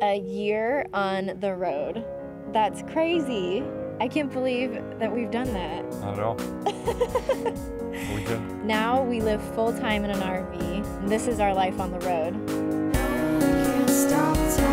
a year on the road. That's crazy. I can't believe that we've done that. Not at all. We did. Now we live full-time in an RV. This is our life on the road. I can't stop